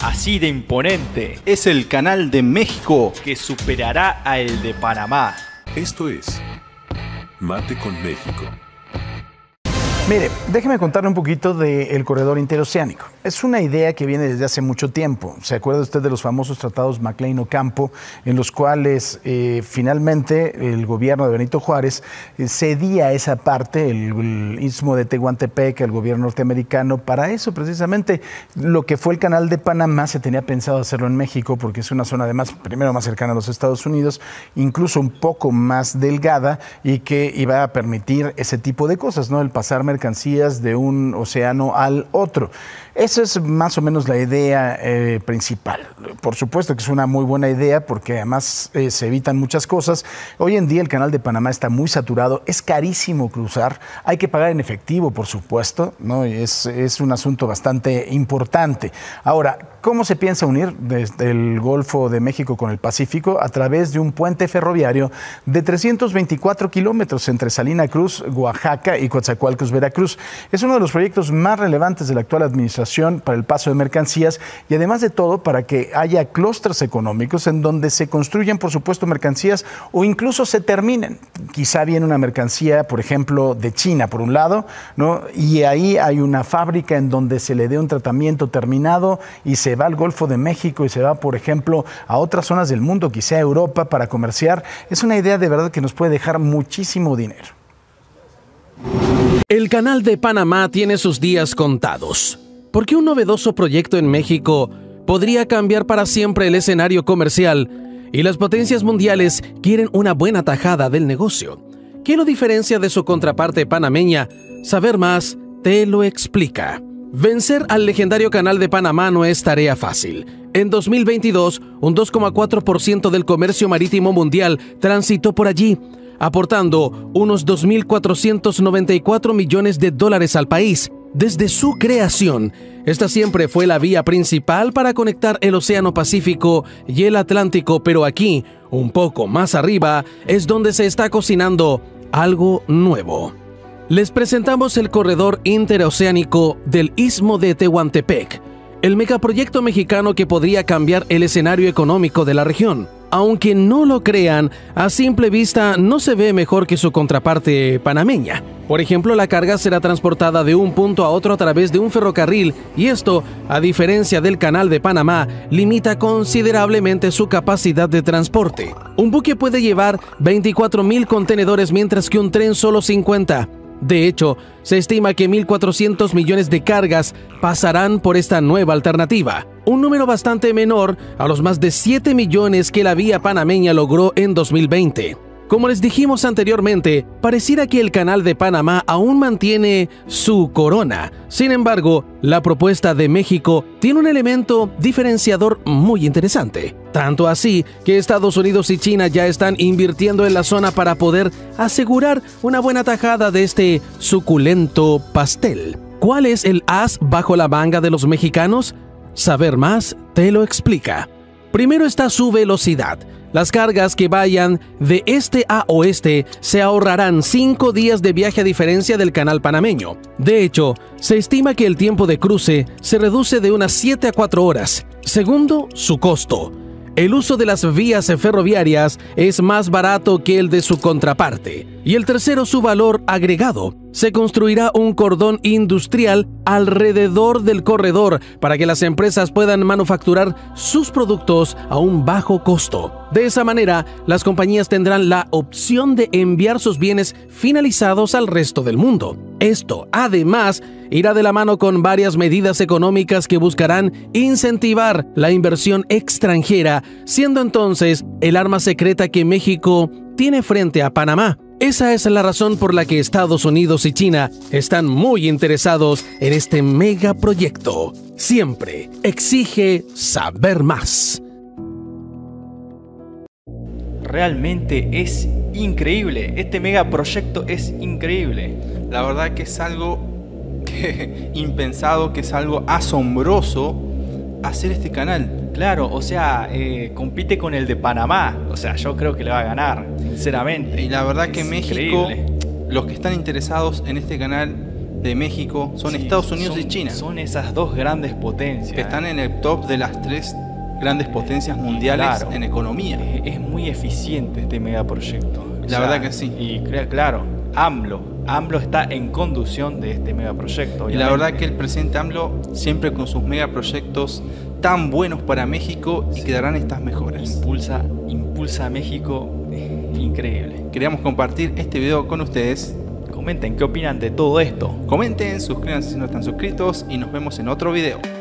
Así de imponente es el Canal de México que superará al de Panamá. Esto es Mate con México. Mire, déjeme contarle un poquito del Corredor Interoceánico. Es una idea que viene desde hace mucho tiempo. ¿Se acuerda usted de los famosos tratados McLean-Ocampo, en los cuales finalmente el gobierno de Benito Juárez cedía esa parte, el Istmo de Tehuantepec, al gobierno norteamericano? Para eso, precisamente, lo que fue el Canal de Panamá se tenía pensado hacerlo en México, porque es una zona, además, primero más cercana a los Estados Unidos, incluso un poco más delgada, y que iba a permitir ese tipo de cosas, ¿no? El pasar mercancías de un océano al otro. Esa es más o menos la idea principal. Por supuesto que es una muy buena idea, porque además se evitan muchas cosas. Hoy en día el Canal de Panamá está muy saturado, es carísimo cruzar, hay que pagar en efectivo, por supuesto, ¿no? Es un asunto bastante importante. Ahora, ¿cómo se piensa unir desde el Golfo de México con el Pacífico? A través de un puente ferroviario de 324 kilómetros entre Salina Cruz, Oaxaca, y Coatzacoalcos, Veracruz. Es uno de los proyectos más relevantes de la actual administración para el paso de mercancías, y además de todo para que haya clústeres económicos en donde se construyen, por supuesto, mercancías o incluso se terminen. Quizá viene una mercancía, por ejemplo, de China, por un lado, ¿no? Y ahí hay una fábrica en donde se le dé un tratamiento terminado y se va al Golfo de México y se va, por ejemplo, a otras zonas del mundo, quizá a Europa, para comerciar. Es una idea de verdad que nos puede dejar muchísimo dinero. El Canal de Panamá tiene sus días contados. ¿Por qué un novedoso proyecto en México podría cambiar para siempre el escenario comercial y las potencias mundiales quieren una buena tajada del negocio? ¿Qué lo diferencia de su contraparte panameña? Saber Más te lo explica. Vencer al legendario Canal de Panamá no es tarea fácil. En 2022, un 2,4% del comercio marítimo mundial transitó por allí, aportando unos 2.494 millones de dólares al país. Desde su creación, esta siempre fue la vía principal para conectar el Océano Pacífico y el Atlántico, pero aquí, un poco más arriba, es donde se está cocinando algo nuevo. Les presentamos el Corredor Interoceánico del Istmo de Tehuantepec, el megaproyecto mexicano que podría cambiar el escenario económico de la región. Aunque no lo crean, a simple vista no se ve mejor que su contraparte panameña. Por ejemplo, la carga será transportada de un punto a otro a través de un ferrocarril, y esto, a diferencia del Canal de Panamá, limita considerablemente su capacidad de transporte. Un buque puede llevar 24.000 contenedores, mientras que un tren solo 50. De hecho, se estima que 1.400 millones de cargas pasarán por esta nueva alternativa, un número bastante menor a los más de 7 millones que la vía panameña logró en 2020. Como les dijimos anteriormente, pareciera que el Canal de Panamá aún mantiene su corona. Sin embargo, la propuesta de México tiene un elemento diferenciador muy interesante. Tanto así que Estados Unidos y China ya están invirtiendo en la zona para poder asegurar una buena tajada de este suculento pastel. ¿Cuál es el as bajo la manga de los mexicanos? Saber Más te lo explica. Primero está su velocidad. Las cargas que vayan de este a oeste se ahorrarán 5 días de viaje, a diferencia del canal panameño. De hecho, se estima que el tiempo de cruce se reduce de unas 7 a 4 horas. Segundo, su costo. El uso de las vías ferroviarias es más barato que el de su contraparte. Y el tercero, su valor agregado. Se construirá un cordón industrial alrededor del corredor para que las empresas puedan manufacturar sus productos a un bajo costo. De esa manera, las compañías tendrán la opción de enviar sus bienes finalizados al resto del mundo. Esto, además, irá de la mano con varias medidas económicas que buscarán incentivar la inversión extranjera, siendo entonces el arma secreta que México tiene frente a Panamá. Esa es la razón por la que Estados Unidos y China están muy interesados en este megaproyecto. Siempre exige saber más. Realmente es increíble. Este megaproyecto es increíble. La verdad que es algo impensado, que es algo asombroso hacer este canal. Claro, o sea, compite con el de Panamá. O sea, yo creo que le va a ganar, sinceramente. Y la verdad que México, los que están interesados en este canal, de México son Estados Unidos y China. Son esas dos grandes potencias que están en el top de las tres grandes potencias mundiales en economía. Es muy eficiente este megaproyecto. La verdad que sí. Y claro, AMLO está en conducción de este megaproyecto. Obviamente. Y la verdad que el presidente AMLO, siempre con sus megaproyectos tan buenos para México, y que darán estas mejoras. Impulsa a México, increíble. Queríamos compartir este video con ustedes. Comenten qué opinan de todo esto. Comenten, suscríbanse si no están suscritos y nos vemos en otro video.